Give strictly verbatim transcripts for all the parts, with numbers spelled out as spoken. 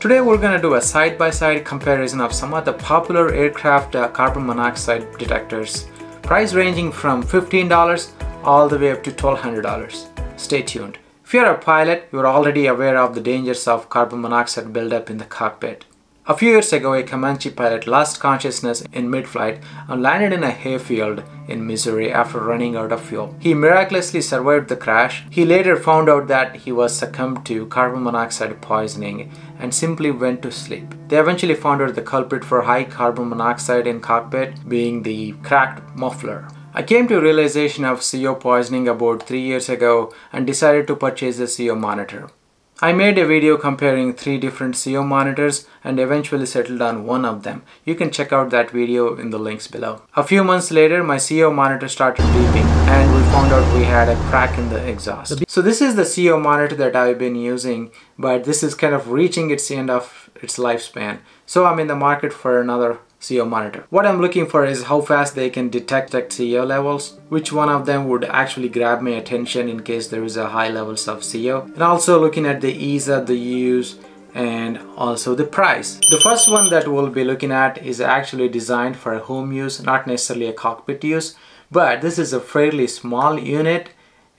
Today we're going to do a side-by-side comparison of some of the popular aircraft uh, carbon monoxide detectors, price ranging from fifteen dollars all the way up to twelve hundred dollars. Stay tuned. If you're a pilot, you're already aware of the dangers of carbon monoxide buildup in the cockpit. A few years ago, a Comanche pilot lost consciousness in mid-flight and landed in a hayfield in Missouri after running out of fuel. He miraculously survived the crash. He later found out that he was succumbed to carbon monoxide poisoning and simply went to sleep. They eventually found out the culprit for high carbon monoxide in cockpit being the cracked muffler. I came to a realization of C O poisoning about three years ago and decided to purchase a C O monitor. I made a video comparing three different C O monitors and eventually settled on one of them. You can check out that video in the links below. A few months later, my C O monitor started beeping and we found out we had a crack in the exhaust. So this is the C O monitor that I've been using, but this is kind of reaching its end of its lifespan. So I'm in the market for another C O monitor. What I'm looking for is how fast they can detect at C O levels, which one of them would actually grab my attention in case there is a high levels of C O, and also looking at the ease of the use and also the price. The first one that we'll be looking at is actually designed for home use, not necessarily a cockpit use, but this is a fairly small unit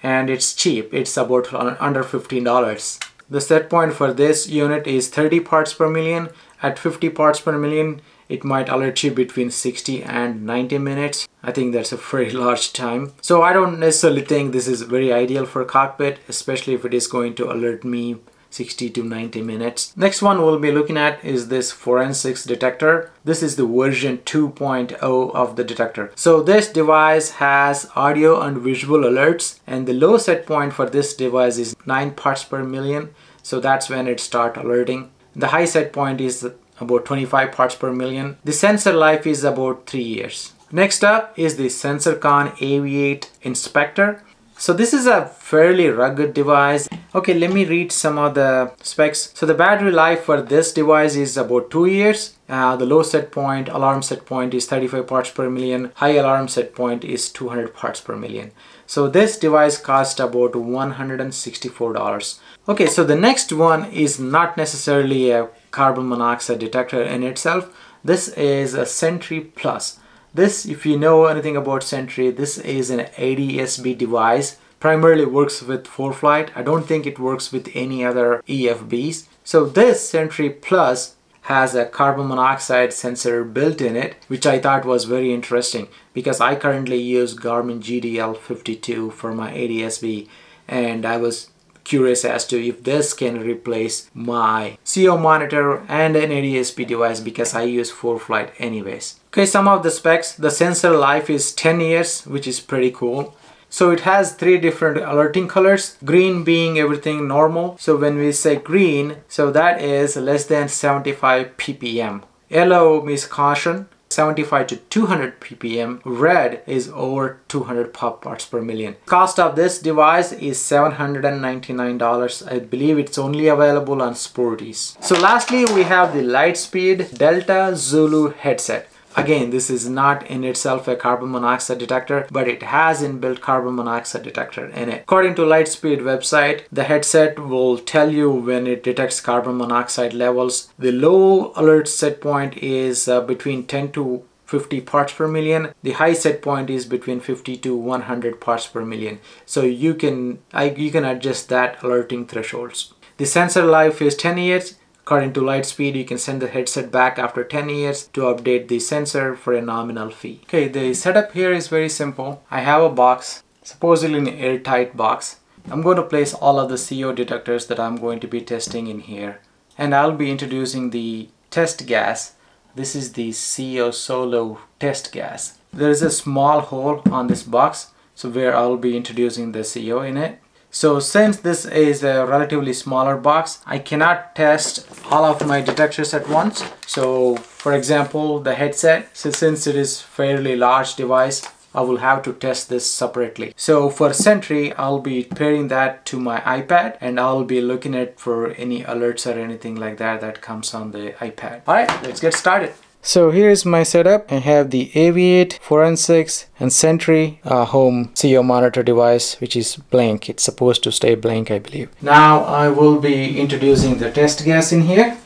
and it's cheap. It's about under fifteen dollars. The set point for this unit is thirty parts per million. At fifty parts per million, it might alert you between sixty and ninety minutes. I think that's a very large time. So I don't necessarily think this is very ideal for cockpit, especially if it is going to alert me sixty to ninety minutes. Next one we'll be looking at is this Forensics detector. This is the version two point oh of the detector. So this device has audio and visual alerts, and the low set point for this device is nine parts per million. So that's when it starts alerting. The high set point is about twenty-five parts per million. The sensor life is about three years. Next up is the Sensorcon A V eight Inspector. So this is a fairly rugged device. Okay, let me read some of the specs. So the battery life for this device is about two years. Uh, the low set point, alarm set point is thirty-five parts per million. High alarm set point is two hundred parts per million. So this device cost about one hundred sixty-four dollars. Okay, so the next one is not necessarily a carbon monoxide detector in itself. This is a Sentry Plus. This, if you know anything about Sentry, this is an A D S B device. Primarily works with Foreflight. I don't think it works with any other E F Bs. So this Sentry Plus has a carbon monoxide sensor built in it, which I thought was very interesting because I currently use Garmin G D L fifty-two for my A D S B, and I was curious as to if this can replace my C O monitor and an A D S B device because I use Foreflight anyways. Okay, some of the specs. The sensor life is ten years, which is pretty cool. So it has three different alerting colors, green being everything normal. So when we say green, so that is less than seventy-five P P M. Yellow means caution, seventy-five to two hundred P P M. Red is over two hundred parts per million. Cost of this device is seven hundred ninety-nine dollars. I believe it's only available on Sporty's. So lastly, we have the Lightspeed Delta Zulu headset. Again, this is not in itself a carbon monoxide detector, but it has inbuilt carbon monoxide detector in it. According to Lightspeed website, the headset will tell you when it detects carbon monoxide levels. The low alert set point is uh, between ten to fifty parts per million. The high set point is between fifty to one hundred parts per million. So you can, I, you can adjust that alerting thresholds. The sensor life is ten years. According to Lightspeed, you can send the headset back after ten years to update the sensor for a nominal fee. Okay, the setup here is very simple. I have a box, supposedly an airtight box. I'm going to place all of the C O detectors that I'm going to be testing in here. And I'll be introducing the test gas. This is the C O solo test gas. There is a small hole on this box, so where I'll be introducing the C O in it. So since this is a relatively smaller box, I cannot test all of my detectors at once. So for example, the headset, so since it is fairly large device, I will have to test this separately. So for Sentry, I'll be pairing that to my iPad and I'll be looking at for any alerts or anything like that that comes on the iPad. All right, let's get started. So here's my setup. I have the A V eight, Forensics, and Sentry uh, home C O monitor device, which is blank. It's supposed to stay blank, I believe. Now I will be introducing the test gas in here.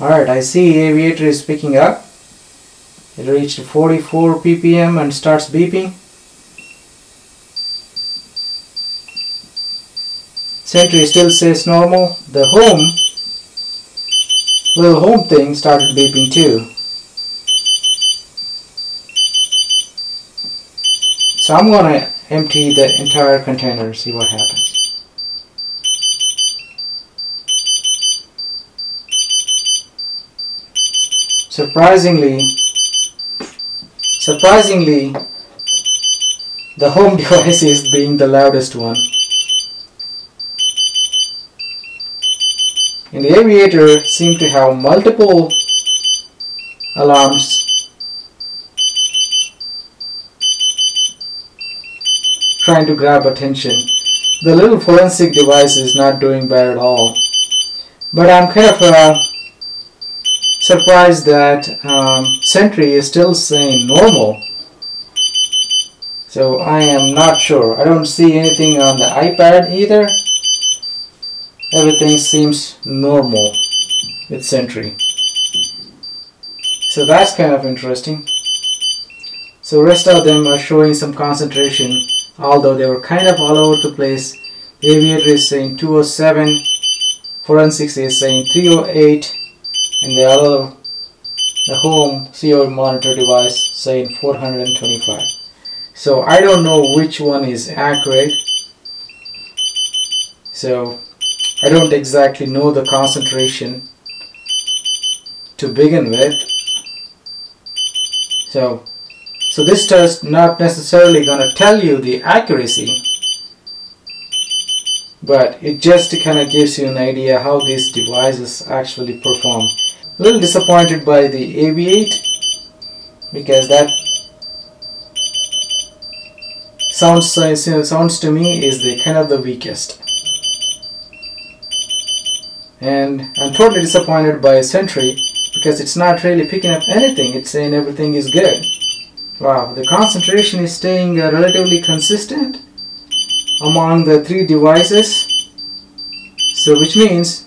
Alright, I see Aviator is picking up. It reached forty-four P P M and starts beeping. Sentry still says normal. The home, little home thing started beeping too. So I'm going to empty the entire container and see what happens. Surprisingly, surprisingly, the home device is being the loudest one. And the Aviator seemed to have multiple alarms trying to grab attention. The little forensic device is not doing bad at all. But I'm kind of uh, surprised that um, Sentry is still saying normal. So I am not sure. I don't see anything on the iPad either. Everything seems normal with Sentry. So that's kind of interesting. So rest of them are showing some concentration, although they were kind of all over the place. Aviator is saying two oh seven, Forensics is saying three oh eight, and the other, the home C O monitor device saying four hundred twenty-five. So I don't know which one is accurate. So I don't exactly know the concentration to begin with. So, so this test not necessarily going to tell you the accuracy, but it just kind of gives you an idea how these devices actually perform. A little disappointed by the A V eight because that sounds sounds to me is the kind of the weakest. And I'm totally disappointed by Sentry because it's not really picking up anything. It's saying everything is good. Wow, the concentration is staying uh, relatively consistent among the three devices. So which means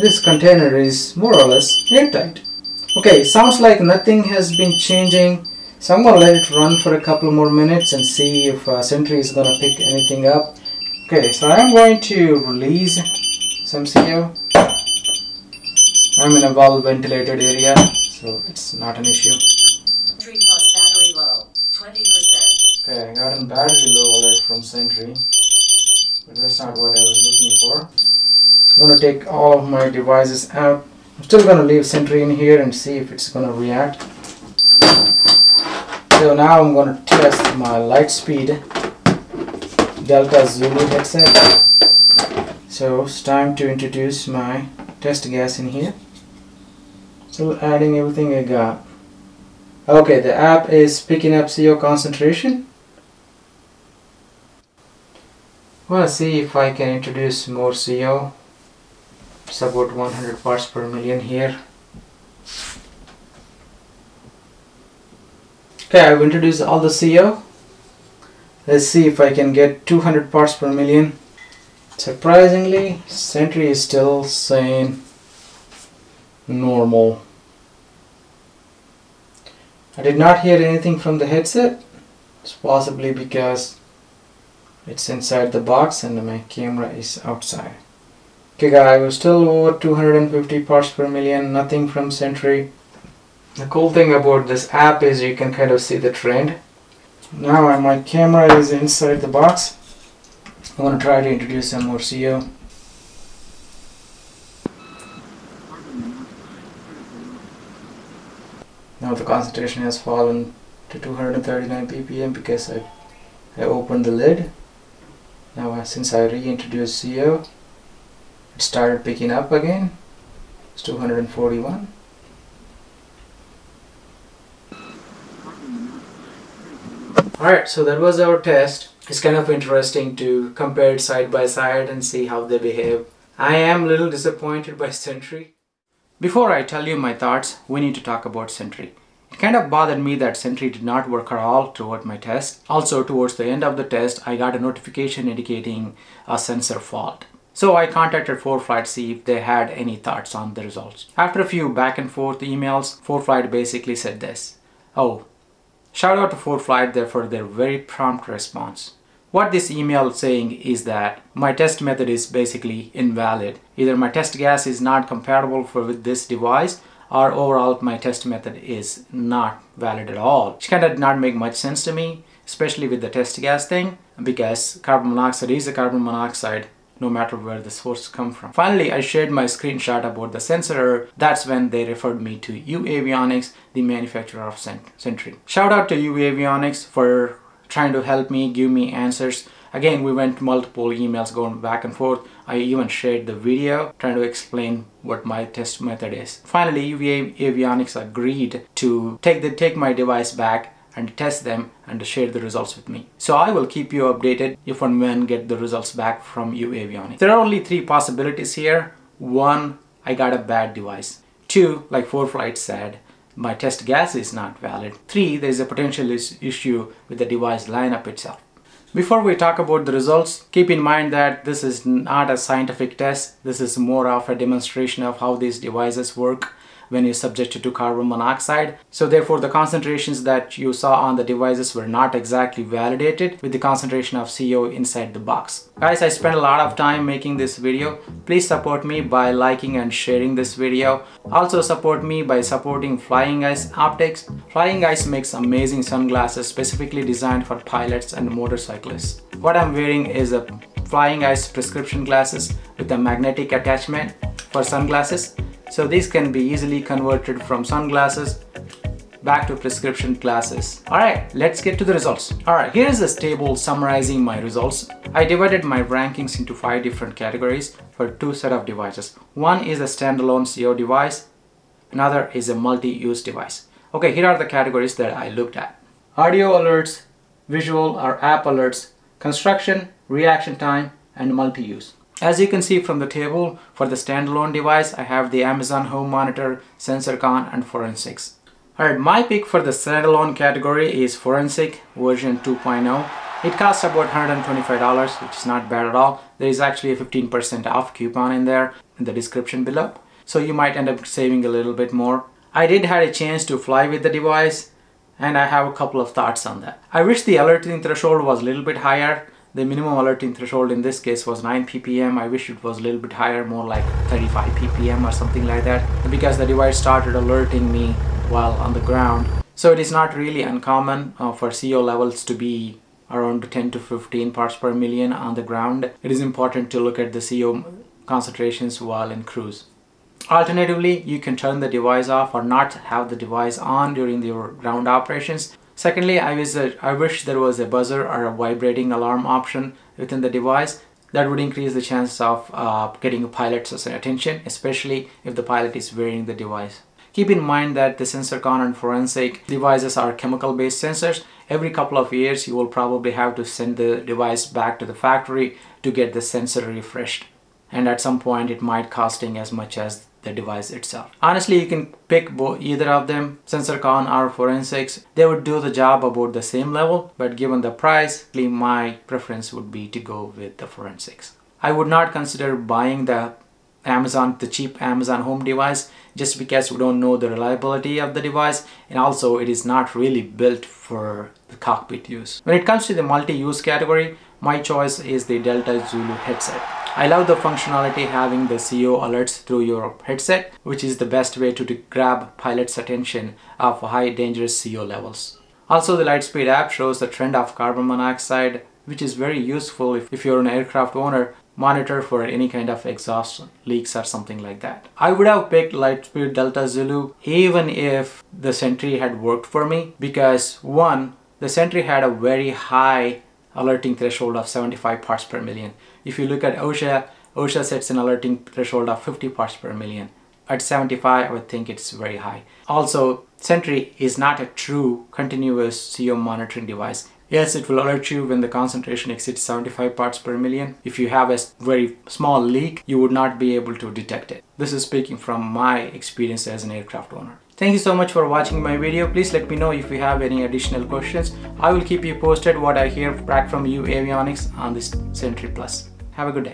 this container is more or less airtight. Okay, sounds like nothing has been changing. So I'm going to let it run for a couple more minutes and see if uh, Sentry is going to pick anything up. Okay, so I'm going to release some C O. I'm in a well ventilated area, so it's not an issue. Sentry Plus battery low, twenty percent. Okay, I got a battery low alert from Sentry, but that's not what I was looking for. I'm going to take all of my devices out. I'm still going to leave Sentry in here and see if it's going to react. So now I'm going to test my Lightspeed Delta Zulu headset. So it's time to introduce my test gas in here. So adding everything I got. Okay, the app is picking up C O concentration. Well, see if I can introduce more C O. It's about one hundred parts per million here. Okay, I've introduced all the C O. Let's see if I can get two hundred parts per million. Surprisingly, Sentry is still saying normal. I did not hear anything from the headset. It's possibly because it's inside the box and my camera is outside. Okay guys, I was still over two hundred fifty parts per million, nothing from Sentry. The cool thing about this app is you can kind of see the trend. Now my camera is inside the box. I'm going to try to introduce some more C O. Now the concentration has fallen to two hundred thirty-nine P P M because I, I opened the lid. Now since I reintroduced C O, it started picking up again. It's two hundred forty-one. Alright, so that was our test. It's kind of interesting to compare it side by side and see how they behave. I am a little disappointed by Sentry. Before I tell you my thoughts, we need to talk about Sentry. It kind of bothered me that Sentry did not work at all toward my test. Also, towards the end of the test, I got a notification indicating a sensor fault. So I contacted Foreflight to see if they had any thoughts on the results. After a few back and forth emails, Foreflight basically said this. Oh, shout out to Foreflight there for their very prompt response. What this email is saying is that my test method is basically invalid. Either my test gas is not compatible for with this device, or overall my test method is not valid at all. Which kind of did not make much sense to me, especially with the test gas thing, because carbon monoxide is a carbon monoxide, no matter where the source come from. Finally, I shared my screenshot about the sensor error. That's when they referred me to UAvionics, the manufacturer of Sentry. Shout out to UAvionics for trying to help me, give me answers. Again, we went multiple emails going back and forth. I even shared the video trying to explain what my test method is. Finally, UAvionics agreed to take the take my device back and test them and share the results with me. So I will keep you updated if and when get the results back from UAvionics. There are only three possibilities here. One, I got a bad device. Two, like Foreflight said, my test gas is not valid. Three, there is a potential is issue with the device lineup itself. Before we talk about the results, keep in mind that this is not a scientific test. This is more of a demonstration of how these devices work when you're subjected to carbon monoxide. So therefore the concentrations that you saw on the devices were not exactly validated with the concentration of C O inside the box. Guys, I spent a lot of time making this video. Please support me by liking and sharing this video. Also support me by supporting Flying Eyes Optics. Flying Eyes makes amazing sunglasses specifically designed for pilots and motorcyclists. What I'm wearing is a Flying Eyes prescription glasses with a magnetic attachment for sunglasses. So these can be easily converted from sunglasses back to prescription glasses. Alright, let's get to the results. Alright, here is this table summarizing my results. I divided my rankings into five different categories for two set of devices. One is a standalone C O device, another is a multi-use device. Okay, here are the categories that I looked at. Audio alerts, visual or app alerts, construction, reaction time, and multi-use. As you can see from the table, for the standalone device, I have the Amazon Home Monitor, Sensorcon, and Forensics. Alright, my pick for the standalone category is Forensics Version two point oh. It costs about one hundred twenty-five dollars, which is not bad at all. There is actually a fifteen percent off coupon in there in the description below. So you might end up saving a little bit more. I did have a chance to fly with the device, and I have a couple of thoughts on that. I wish the alerting threshold was a little bit higher. The minimum alerting threshold in this case was nine P P M. I wish it was a little bit higher, more like thirty-five P P M or something like that, because the device started alerting me while on the ground. So it is not really uncommon uh, for C O levels to be around ten to fifteen parts per million on the ground. It is important to look at the C O concentrations while in cruise. Alternatively, you can turn the device off or not have the device on during your ground operations. Secondly, I wish, uh, I wish there was a buzzer or a vibrating alarm option within the device. That would increase the chance of uh, getting a pilot's attention, especially if the pilot is wearing the device. Keep in mind that the Sensorcon and Forensic devices are chemical-based sensors. Every couple of years, you will probably have to send the device back to the factory to get the sensor refreshed. And at some point, it might costing as much as the device itself. Honestly, you can pick either of them, Sensorcon or Forensics. They would do the job about the same level, but given the price, my preference would be to go with the Forensics. I would not consider buying the Amazon, the cheap Amazon Home device, just because we don't know the reliability of the device, and also it is not really built for the cockpit use. When it comes to the multi-use category, my choice is the Delta Zulu headset. I love the functionality having the C O alerts through your headset, which is the best way to, to grab pilots' attention of high dangerous C O levels. Also, the Lightspeed app shows the trend of carbon monoxide, which is very useful if, if you're an aircraft owner, monitor for any kind of exhaust leaks or something like that. I would have picked Lightspeed Delta Zulu even if the Sentry had worked for me, because one, the Sentry had a very high alerting threshold of seventy-five parts per million. If you look at OSHA, OSHA sets an alerting threshold of fifty parts per million. At seventy-five, I would think it's very high. Also, Sentry is not a true continuous C O monitoring device. Yes, it will alert you when the concentration exceeds seventy-five parts per million. If you have a very small leak, you would not be able to detect it. This is speaking from my experience as an aircraft owner. Thank you so much for watching my video. Please let me know if you have any additional questions. I will keep you posted what I hear back from UAvionics on this Sentry Plus. Have a good day.